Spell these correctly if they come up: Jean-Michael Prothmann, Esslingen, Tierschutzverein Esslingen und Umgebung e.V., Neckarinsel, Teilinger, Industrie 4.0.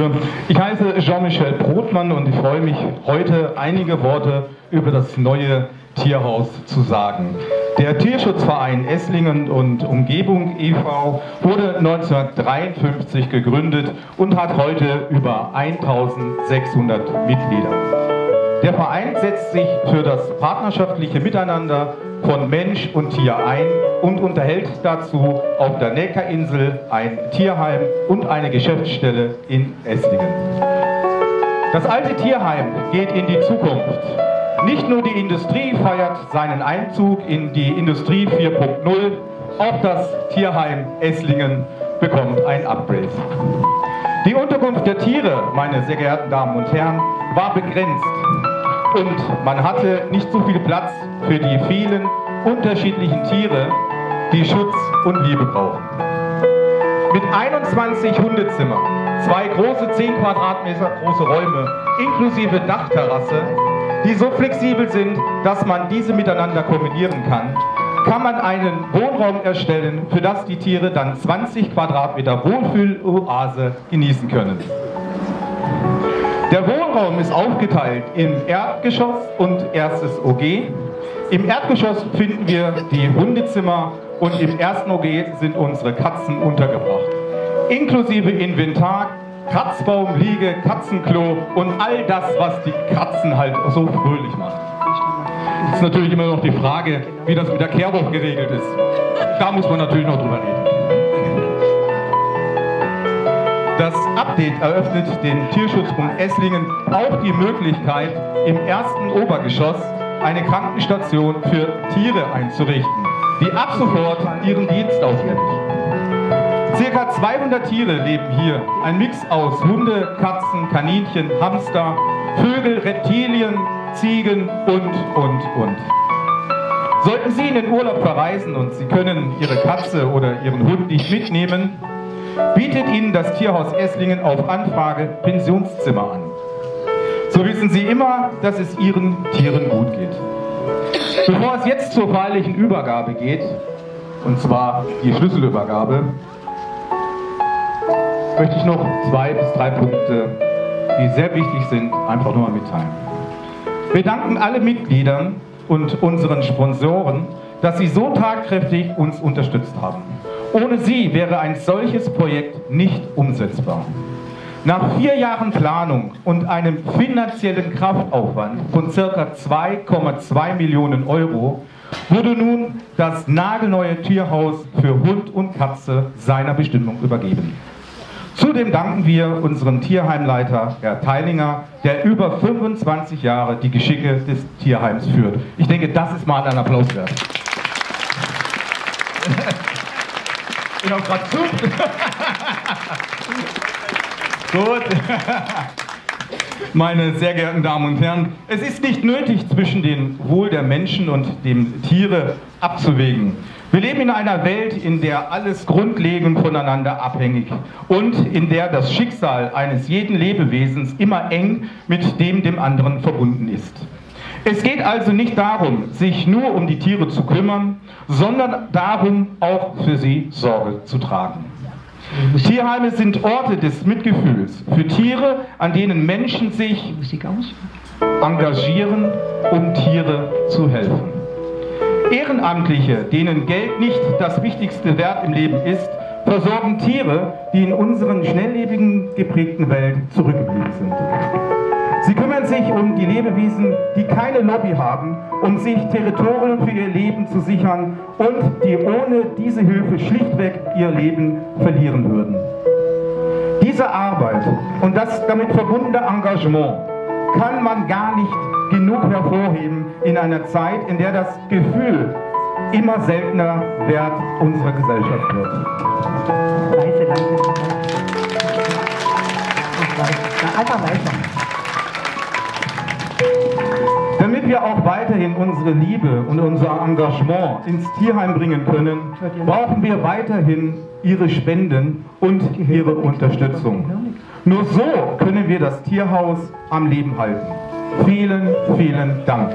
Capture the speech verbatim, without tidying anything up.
dafür. Ich heiße Jean-Michael Prothmann und ich freue mich, heute einige Worte über das neue Tierhaus zu sagen. Der Tierschutzverein Esslingen und Umgebung e V wurde neunzehnhundertdreiundfünfzig gegründet und hat heute über eintausendsechshundert Mitglieder. Der Verein setzt sich für das partnerschaftliche Miteinander von Mensch und Tier ein und unterhält dazu auf der Neckarinsel ein Tierheim und eine Geschäftsstelle in Esslingen. Das alte Tierheim geht in die Zukunft. Nicht nur die Industrie feiert seinen Einzug in die Industrie vier punkt null, auch das Tierheim Esslingen bekommt ein Upgrade. Die Unterkunft der Tiere, meine sehr geehrten Damen und Herren, war begrenzt und man hatte nicht so viel Platz für die vielen unterschiedlichen Tiere, die Schutz und Liebe brauchen. Mit einundzwanzig Hundezimmern, zwei große zehn Quadratmeter große Räume inklusive Dachterrasse, die so flexibel sind, dass man diese miteinander kombinieren kann, kann man einen Wohnraum erstellen, für das die Tiere dann zwanzig Quadratmeter Wohlfühloase genießen können. Der Wohnraum ist aufgeteilt im Erdgeschoss und erstes O G. Im Erdgeschoss finden wir die Hundezimmer und im ersten O G sind unsere Katzen untergebracht. Inklusive Inventar, Katzbaum, Liege, Katzenklo und all das, was die Katzen halt so fröhlich macht. Es ist natürlich immer noch die Frage, wie das mit der Kehrwoche geregelt ist. Da muss man natürlich noch drüber reden. Das Update eröffnet den Tierschutzpunkt Esslingen auch die Möglichkeit, im ersten Obergeschoss eine Krankenstation für Tiere einzurichten, die ab sofort ihren Dienst aufnimmt. Circa zweihundert Tiere leben hier, ein Mix aus Hunde, Katzen, Kaninchen, Hamster, Vögel, Reptilien, Ziegen und, und, und. Sollten Sie in den Urlaub verreisen und Sie können Ihre Katze oder Ihren Hund nicht mitnehmen, bietet Ihnen das Tierhaus Esslingen auf Anfrage Pensionszimmer an. So wissen Sie immer, dass es Ihren Tieren gut geht. Bevor es jetzt zur feierlichen Übergabe geht, und zwar die Schlüsselübergabe, möchte ich noch zwei bis drei Punkte, die sehr wichtig sind, einfach nur mal mitteilen. Wir danken alle Mitgliedern und unseren Sponsoren, dass sie so tatkräftig uns unterstützt haben. Ohne sie wäre ein solches Projekt nicht umsetzbar. Nach vier Jahren Planung und einem finanziellen Kraftaufwand von ca. zwei Komma zwei Millionen Euro wurde nun das nagelneue Tierhaus für Hund und Katze seiner Bestimmung übergeben. Zudem danken wir unserem Tierheimleiter, Herr Teilinger, der über fünfundzwanzig Jahre die Geschicke des Tierheims führt. Ich denke, das ist mal ein Applaus wert. Ich habe gerade zu. Gut. Meine sehr geehrten Damen und Herren, es ist nicht nötig, zwischen dem Wohl der Menschen und dem Tiere abzuwägen. Wir leben in einer Welt, in der alles grundlegend voneinander abhängig und in der das Schicksal eines jeden Lebewesens immer eng mit dem dem anderen verbunden ist. Es geht also nicht darum, sich nur um die Tiere zu kümmern, sondern darum, auch für sie Sorge zu tragen. Tierheime sind Orte des Mitgefühls für Tiere, an denen Menschen sich engagieren, um Tiere zu helfen. Ehrenamtliche, denen Geld nicht das wichtigste Wert im Leben ist, versorgen Tiere, die in unserer schnelllebigen, geprägten Welt zurückgeblieben sind. Sie kümmern sich um die Lebewesen, die keine Lobby haben, um sich Territorien für ihr Leben zu sichern und die ohne diese Hilfe schlichtweg ihr Leben verlieren würden. Diese Arbeit und das damit verbundene Engagement kann man gar nicht genug hervorheben in einer Zeit, in der das Gefühl immer seltener Wert unserer Gesellschaft wird. Einfach weiter. Damit wir auch weiterhin unsere Liebe und unser Engagement ins Tierheim bringen können, brauchen wir weiterhin Ihre Spenden und Ihre Unterstützung. Nur so können wir das Tierhaus am Leben halten. Vielen, vielen Dank.